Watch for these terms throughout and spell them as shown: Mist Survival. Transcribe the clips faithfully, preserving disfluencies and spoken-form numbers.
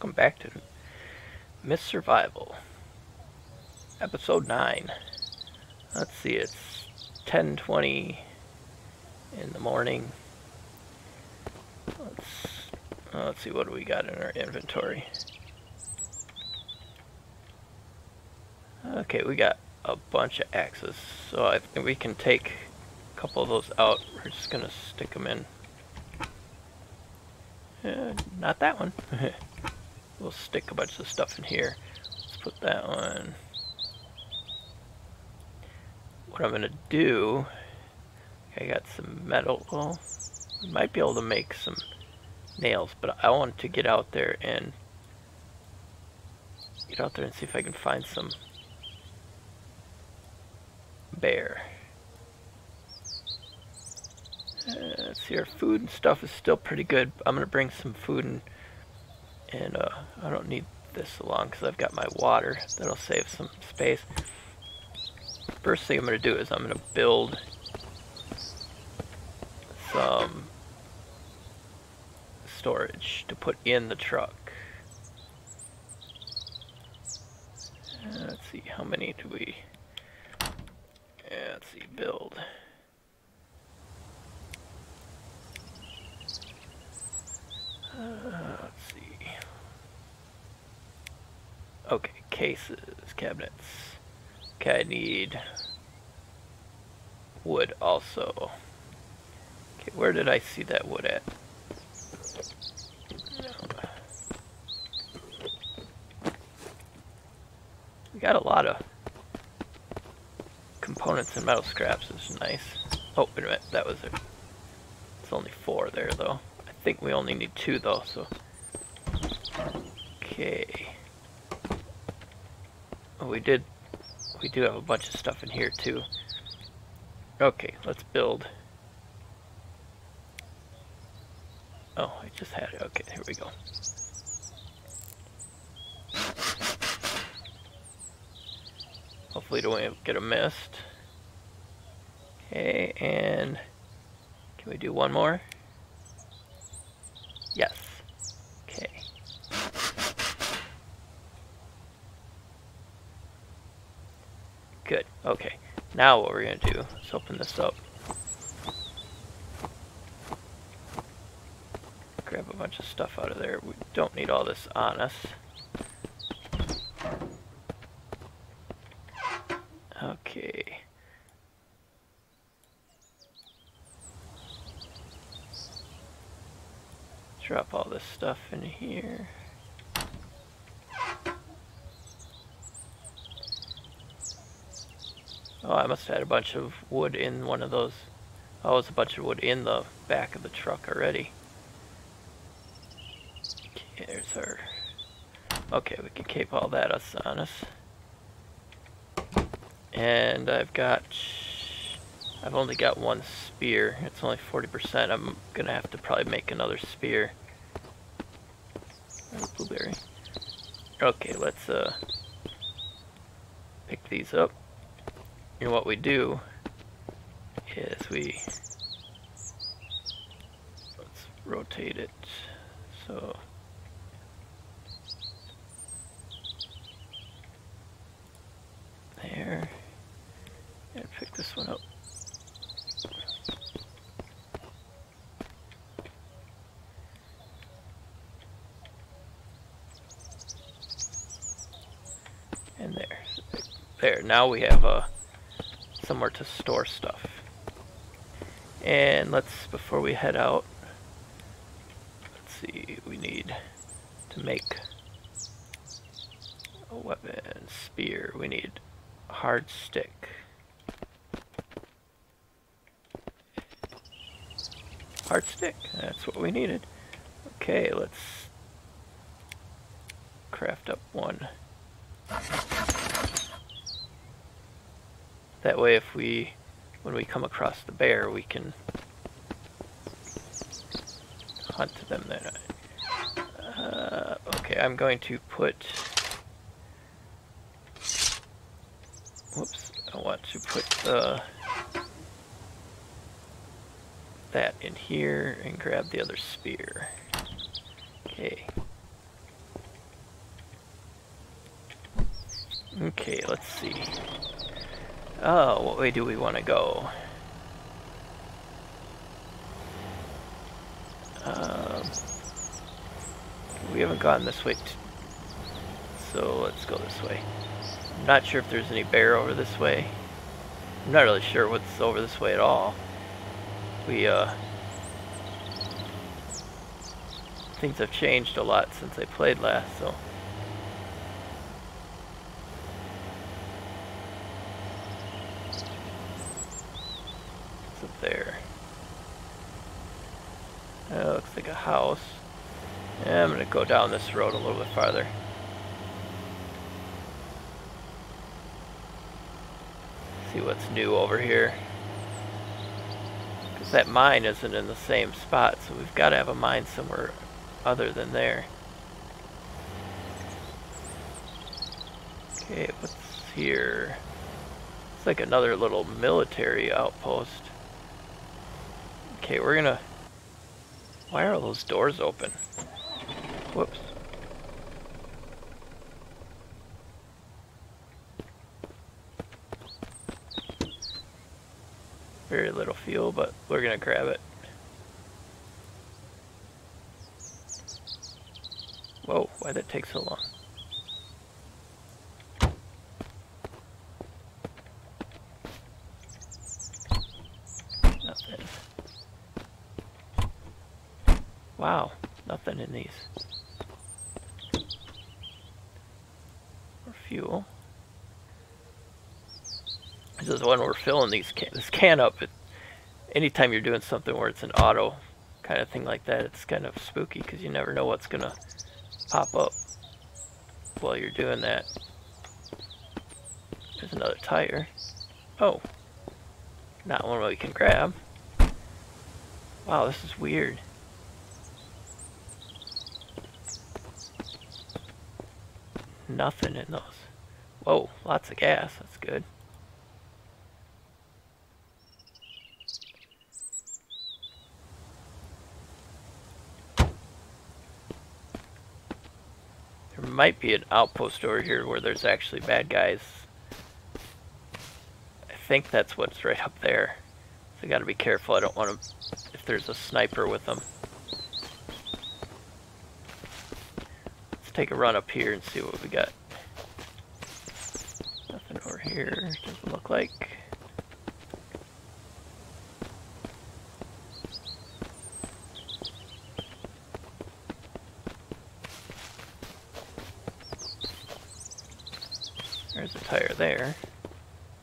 welcome back to Mist Survival, episode nine. Let's see, it's ten twenty in the morning. Let's, uh, let's see, what do we got in our inventory? Okay, we got a bunch of axes, so I think we can take a couple of those out. We're just gonna stick them in. Uh, not that one. We'll stick a bunch of stuff in here. Let's put that one. What I'm gonna do, I got some metal. Well, we might be able to make some nails, but I want to get out there and get out there and see if I can find some bear. Uh, let's see, our food and stuff is still pretty good. I'm gonna bring some food and and uh, I don't need this along because I've got my water. That'll save some space. First thing I'm gonna do is I'm gonna build some storage to put in the truck. Uh, let's see, how many do we? Yeah, let's see, build. Uh, let's see. Okay, cases, cabinets. Okay, I need wood also. Okay, where did I see that wood at? No. We got a lot of components and metal scraps, which is nice. Oh, wait a minute, that was it. It's only four there, though. I think we only need two though, so okay. Oh, we did we do have a bunch of stuff in here too. Okay, let's build. Oh, I just had it. Okay, here we go. Hopefully don't get a mist. Okay, and can we do one more? Yes. Okay. Good. Okay. Now what we're going to do, let's open this up. Grab a bunch of stuff out of there. We don't need all this on us. Okay. Drop all this stuff in here. Oh, I must have had a bunch of wood in one of those. Oh, it's a bunch of wood in the back of the truck already. Okay, there's our. Okay, we can keep all that us on us. And I've got. I've only got one spear. It's only forty percent. I'm gonna have to probably make another spear. Oh, blueberry. Okay, let's uh, pick these up. And what we do is we let's rotate it. So there, and pick this one up. There, now we have uh, somewhere to store stuff. And let's, before we head out, let's see, we need to make a weapon, spear, we need a hard stick. Hard stick, that's what we needed. Okay, let's craft up one. That way if we, when we come across the bear, we can hunt them then. Uh, okay, I'm going to put, whoops, I want to put the, that in here and grab the other spear. Okay. Okay, let's see. Oh, what way do we want to go? Um, we haven't gone this way, so let's go this way. I'm not sure if there's any bear over this way. I'm not really sure what's over this way at all. We, uh... things have changed a lot since I played last, so... What's up there? Oh, looks like a house. Yeah, I'm gonna go down this road a little bit farther. See what's new over here. Because that mine isn't in the same spot, so we've got to have a mine somewhere other than there. Okay, what's here? It's like another little military outpost. Okay, we're gonna... Why are all those doors open? Whoops. Very little fuel, but we're gonna grab it. Whoa, why'd it take so long? Nothing. Wow, nothing in these. Or fuel. This is when we're filling these can, this can up. It, anytime you're doing something where it's an auto kind of thing like that, it's kind of spooky because you never know what's going to pop up while you're doing that. There's another tire. Oh, not one we can grab. Wow, this is weird. Nothing in those. Whoa, lots of gas. That's good. Might be an outpost over here where there's actually bad guys. I think that's what's right up there. So I gotta be careful. I don't want to if there's a sniper with them. Let's take a run up here and see what we got. Nothing over here, doesn't look like. There's a tire there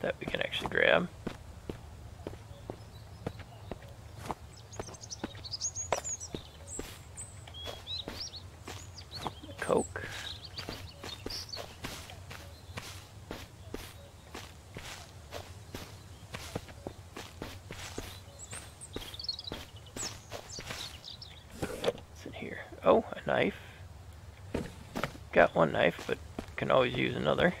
that we can actually grab. Coke. What's in here? Oh, a knife. Got one knife, but can always use another.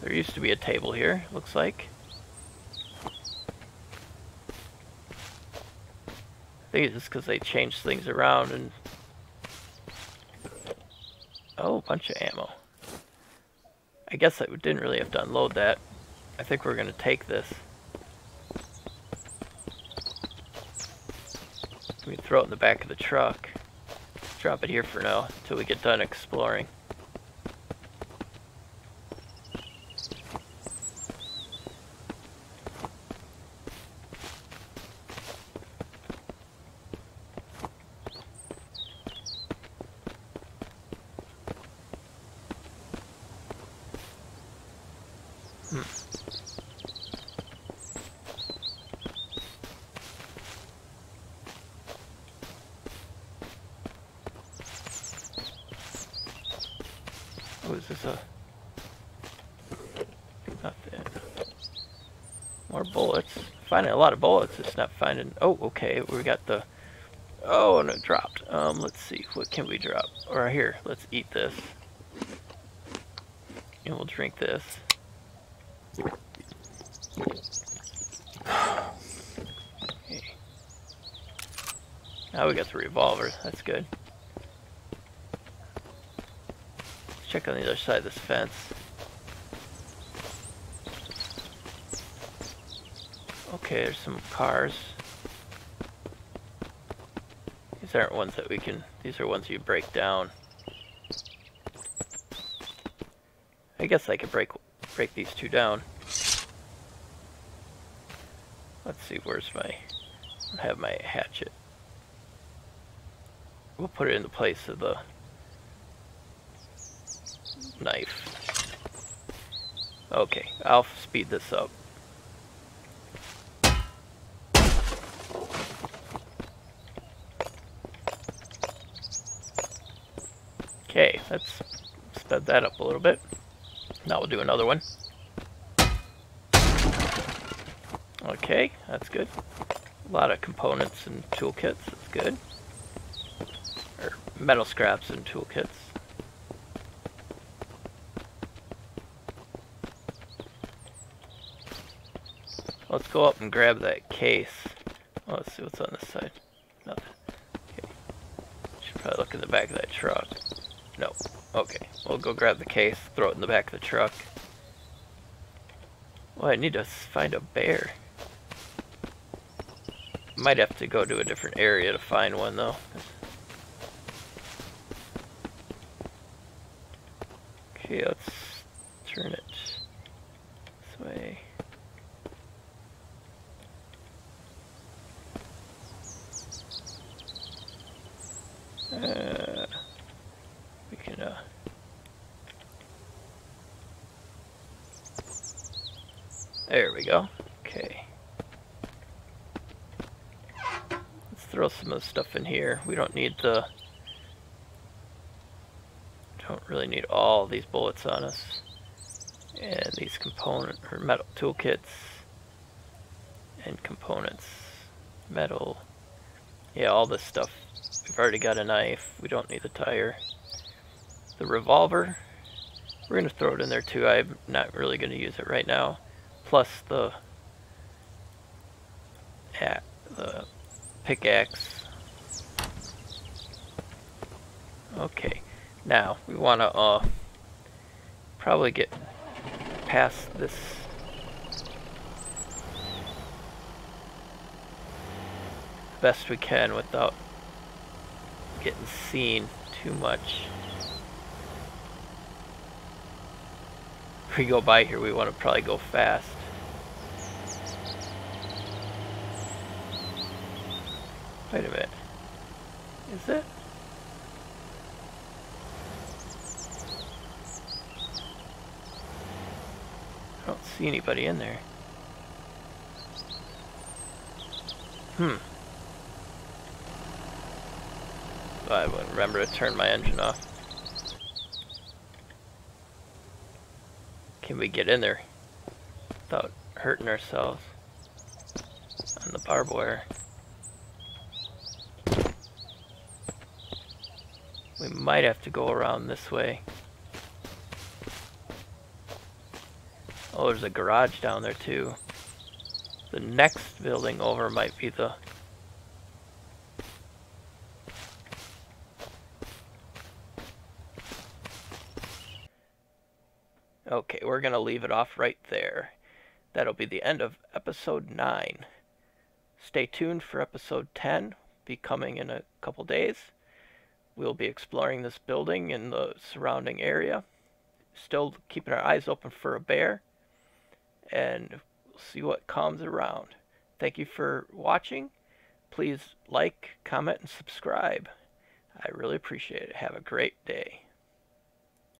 There used to be a table here, looks like. I think it's just because they changed things around and... Oh, a bunch of ammo. I guess I didn't really have to unload that. I think we're going to take this. We can throw it in the back of the truck. Drop it here for now until we get done exploring. Oh, is this a... Nothing. More bullets. Finding a lot of bullets. It's not finding... Oh, okay. We got the... Oh, and it dropped. Um, let's see. What can we drop? Or here. Let's eat this. And we'll drink this. Okay. Now we got the revolver. That's good. Let's check on the other side of this fence. Okay, there's some cars. These aren't ones that we can... These are ones you break down. I guess I could break break these two down. Let's see, where's my... I have my hatchet. We'll put it in the place of the knife. Okay, I'll speed this up. Okay, let's sped that up a little bit. Now we'll do another one. Okay, that's good. A lot of components and toolkits, that's good. Or metal scraps and toolkits. Let's go up and grab that case. Well, let's see what's on this side. Nothing. Okay. Should probably look in the back of that truck. No. Okay. We'll go grab the case, throw it in the back of the truck. Well, I need to find a bear. Might have to go to a different area to find one, though. Okay, let's turn it this way. Uh, we can, uh... there we go. Okay. Throw some of the stuff in here. We don't need the... Don't really need all these bullets on us. And these component or metal toolkits. And components. Metal. Yeah, all this stuff. We've already got a knife. We don't need the tire. The revolver. We're going to throw it in there too. I'm not really going to use it right now. Plus the... Yeah, the... pickaxe. Okay, now we want to uh, probably get past this. Best we can without getting seen too much. If we go by here, we want to probably go fast. Wait a minute. Is it? I don't see anybody in there. Hmm. Oh, I wouldn't remember to turn my engine off. Can we get in there without hurting ourselves on the barbed wire? We might have to go around this way. Oh, there's a garage down there too. The next building over might be the... Okay, we're gonna leave it off right there. That'll be the end of episode nine. Stay tuned for episode ten. Be coming in a couple days. We'll be exploring this building and the surrounding area. Still keeping our eyes open for a bear. And we'll see what comes around. Thank you for watching. Please like, comment, and subscribe. I really appreciate it. Have a great day.